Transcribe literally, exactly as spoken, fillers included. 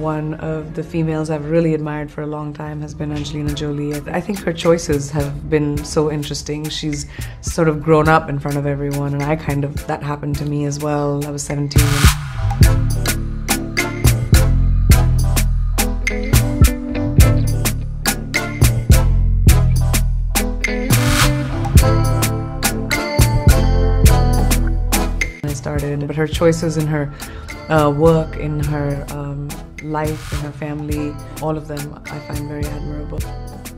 one of the females I've really admired for a long time has been Angelina Jolie. I think her choices have been so interesting. She's sort of grown up in front of everyone, and I kind of, that happened to me as well. I was seventeen. Started, but her choices in her uh, work, in her um, life, in her family, all of them I find very admirable.